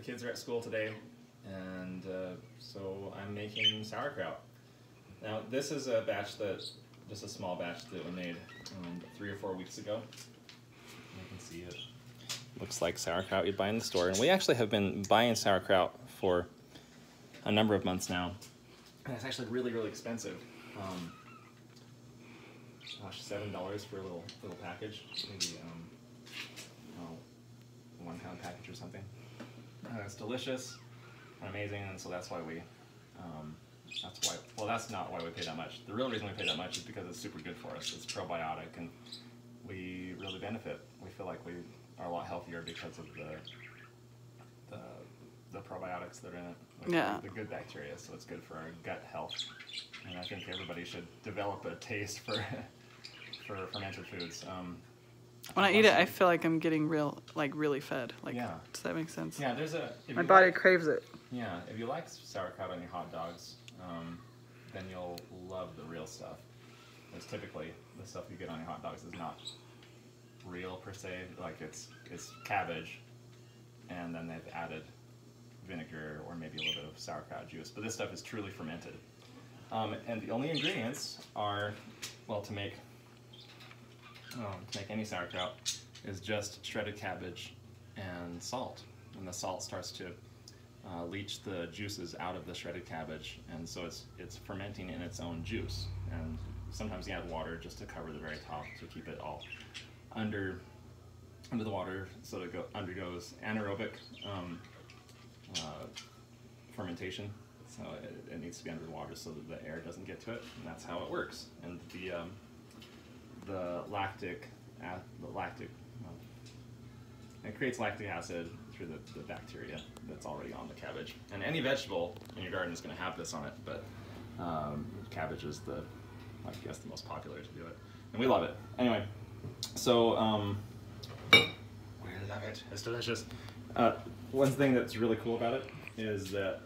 The kids are at school today, and so I'm making sauerkraut. Now this is a batch that, just a small batch that we made 3 or 4 weeks ago. You can see it. Looks like sauerkraut you'd buy in the store, and we actually have been buying sauerkraut for a number of months now. And it's actually really, really expensive. Gosh, $7 for a little package, maybe a 1-pound package or something. It's delicious and amazing, and so that's why we, well, that's not why we pay that much. The real reason we pay that much is because it's super good for us. It's probiotic, and we really benefit. We feel like we are a lot healthier because of the probiotics that are in it, like the good bacteria, so it's good for our gut health. And I think everybody should develop a taste for for fermented foods. When I eat it, I feel like I'm getting really fed. Like, does that make sense? Yeah, there's a... My body craves it. Yeah, if you like sauerkraut on your hot dogs, then you'll love the real stuff. Because typically, the stuff you get on your hot dogs is not real, per se. Like, it's cabbage, and then they've added vinegar or maybe a little bit of sauerkraut juice. But this stuff is truly fermented. And the only ingredients are, well, to make any sauerkraut is just shredded cabbage and salt. And the salt starts to leach the juices out of the shredded cabbage, and so it's fermenting in its own juice. And sometimes you add water just to cover the very top to keep it all under the water, so that it undergoes anaerobic fermentation. So it needs to be under the water so that the air doesn't get to it, and that's how it works. And it creates lactic acid through the bacteria that's already on the cabbage. And any vegetable in your garden is going to have this on it, but cabbage is I guess the most popular to do it, and we love it. Anyway, so we love it. It's delicious. One thing that's really cool about it is that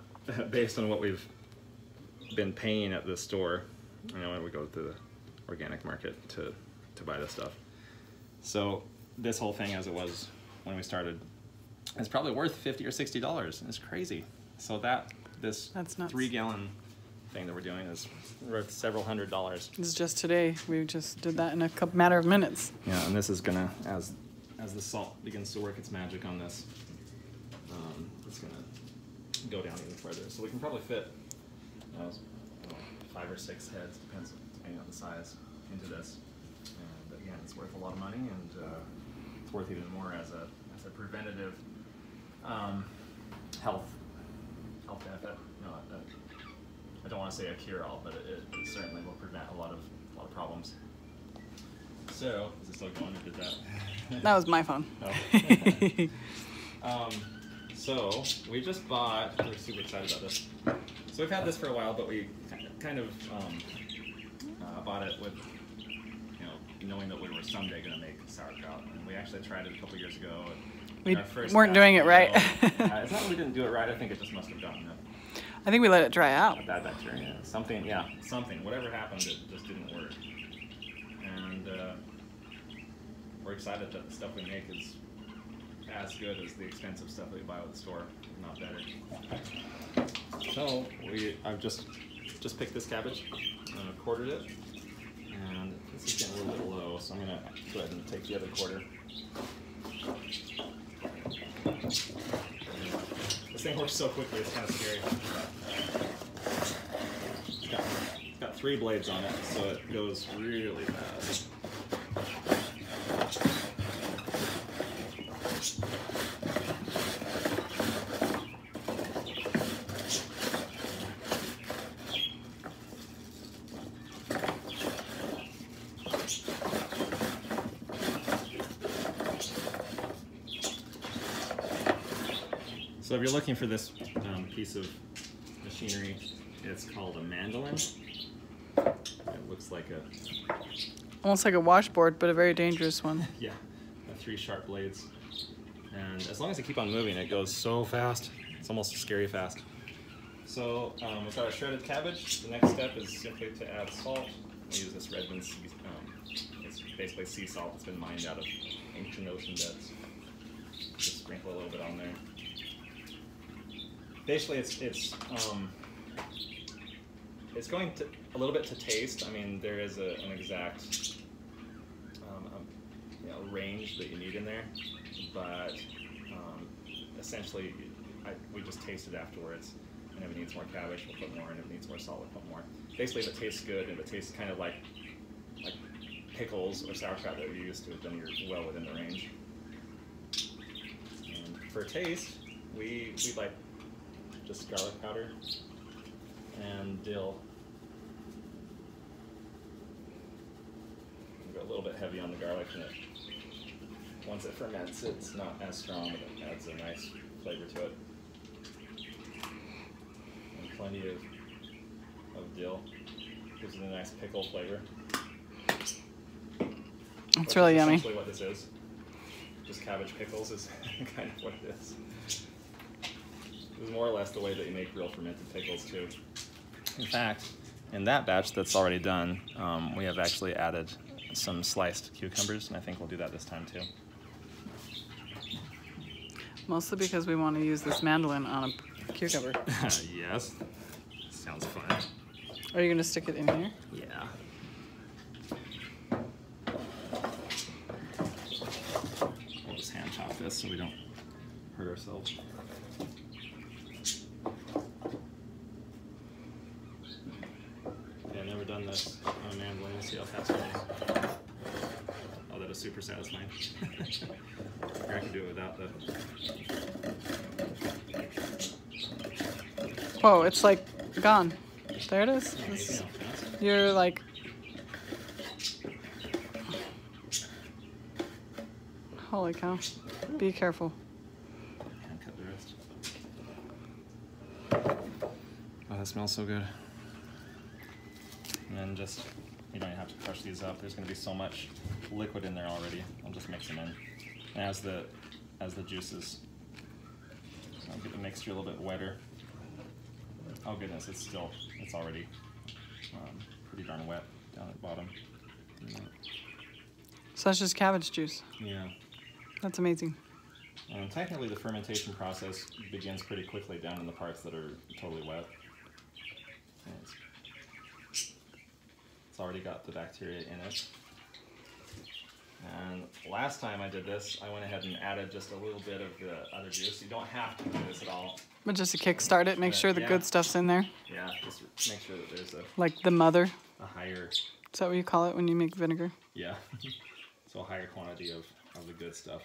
based on what we've been paying at the store, when we go to the organic market to buy this stuff. So this whole thing as it was when we started is probably worth $50 or $60. It's crazy. So this 3-gallon thing that we're doing is worth several $100s. This is just today. We just did that in a matter of minutes. Yeah, and this is gonna, as the salt begins to work its magic on this, it's gonna go down even further. So we can probably fit 5 or 6 heads, depends depending on the size, into this. But again, it's worth a lot of money, and it's worth even more as a preventative health benefit. I don't want to say a cure-all, but it certainly will prevent a lot of problems. So is it still going? Or did that? That was my phone. Oh. So we just bought. We're super excited about this. So we've had this for a while, but we kind of bought it with knowing that we were someday going to make sauerkraut, and we actually tried it a couple years ago. And we weren't doing it right. It's not that we didn't do it right. I think it just must have gotten it. I think we let it dry out. A bad bacteria. Something. Yeah. Something. Whatever happened, it just didn't work. And we're excited that the stuff we make is as good as the expensive stuff that you buy at the store, if not better. So I've just picked this cabbage and I've quartered it, and this is getting a little bit low, so I'm gonna go ahead and take the other quarter. This thing works so quickly, it's kind of scary. It's got 3 blades on it, so it goes really fast. So if you're looking for this piece of machinery, it's called a mandolin. It looks like almost like a washboard, but a very dangerous one. Yeah, 3 sharp blades. And as long as they keep on moving, it goes so fast. It's almost scary fast. So we've got our shredded cabbage. The next step is simply to add salt. We use this Redmond sea salt. It's basically sea salt that's been mined out of ancient ocean beds. Just sprinkle a little bit on there. basically it's going to a little bit to taste. I mean, there is an exact range that you need in there, but essentially we just taste it afterwards. And if it needs more cabbage, we'll put more, and if it needs more salt, we'll put more. Basically, if it tastes good, if it tastes kind of like pickles or sauerkraut that you're used to, then you're well within the range. And for taste, we like just garlic powder and dill. Go a little bit heavy on the garlic, and once it ferments, it's not as strong, but it adds a nice flavor to it. And plenty of dill. Gives it a nice pickle flavor. That's really yummy. That's what this is. Just cabbage pickles is kind of what it is. It's more or less the way that you make real fermented pickles too. In fact, in that batch that's already done, we have actually added some sliced cucumbers, and I think we'll do that this time too. Mostly because we want to use this mandolin on a cucumber. Yes, sounds fun. Are you going to stick it in here? Yeah. We'll just hand chop this so we don't hurt ourselves. Done this on a mandolin, and see how fast it is. Oh, that is super satisfying. I can do it without the... Whoa, it's like gone. There it is. It's, you're like... Holy cow. Be careful. And cut the rest. Oh, that smells so good. And then just, you don't even have to crush these up. There's going to be so much liquid in there already. I'll just mix them in. And as the juices, I'll get the mixture a little bit wetter. Oh goodness, it's already pretty darn wet down at the bottom. So that's just cabbage juice. Yeah. That's amazing. And technically the fermentation process begins pretty quickly down in the parts that are totally wet. And it's already got the bacteria in it. And last time I did this, I went ahead and added just a little bit of the other juice. You don't have to do this at all. But just to kickstart it, make sure the good stuff's in there. Yeah, just make sure that there's a... Like the mother? A higher... Is that what you call it when you make vinegar? Yeah. So a higher quantity of the good stuff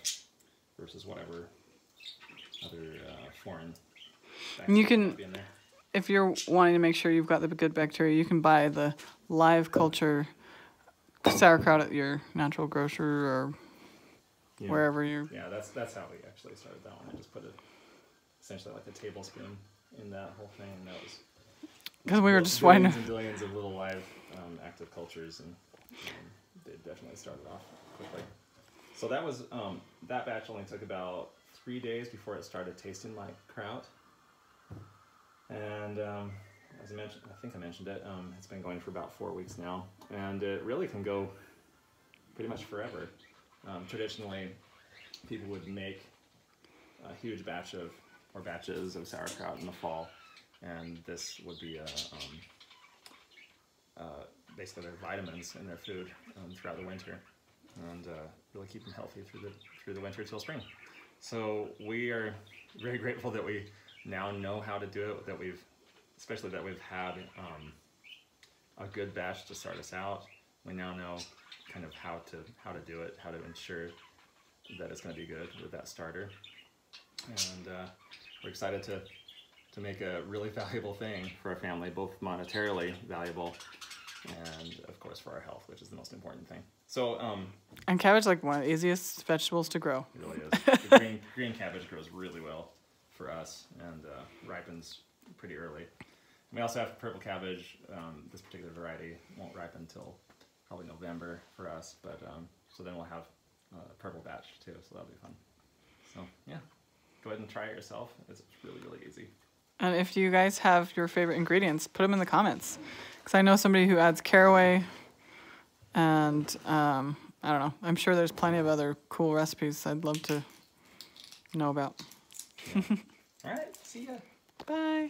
versus whatever other foreign bacteria might be in there. If you're wanting to make sure you've got the good bacteria, you can buy the live culture sauerkraut at your natural grocer or wherever you're... Yeah, that's how we actually started that one. I just put essentially like a tablespoon in that whole thing. And that was... Because we were just wondering... Billions and billions of little live active cultures, and they definitely started off quickly. So that was... that batch only took about 3 days before it started tasting like kraut. And as I mentioned, I think I mentioned it, it's been going for about 4 weeks now, and it really can go pretty much forever. Traditionally, people would make a huge batch of, or batches of sauerkraut in the fall, and this would be basically their vitamins in their food throughout the winter, and really keep them healthy through the winter till spring. So we are very grateful that we now know how to do it, especially that we've had a good batch to start us out. We now know kind of how to do it, how to ensure that it's going to be good with that starter. And we're excited to make a really valuable thing for our family, both monetarily valuable and of course for our health, which is the most important thing. So and cabbage, like one of the easiest vegetables to grow. It really is. The green cabbage grows really well for us, and ripens pretty early. And we also have purple cabbage. This particular variety won't ripen until probably November for us, but so then we'll have a purple batch too, so that'll be fun. So yeah, go ahead and try it yourself. It's really, really easy. And if you guys have your favorite ingredients, put them in the comments, because I know somebody who adds caraway, and I don't know, I'm sure there's plenty of other cool recipes I'd love to know about. Yeah. All right, see ya. Bye.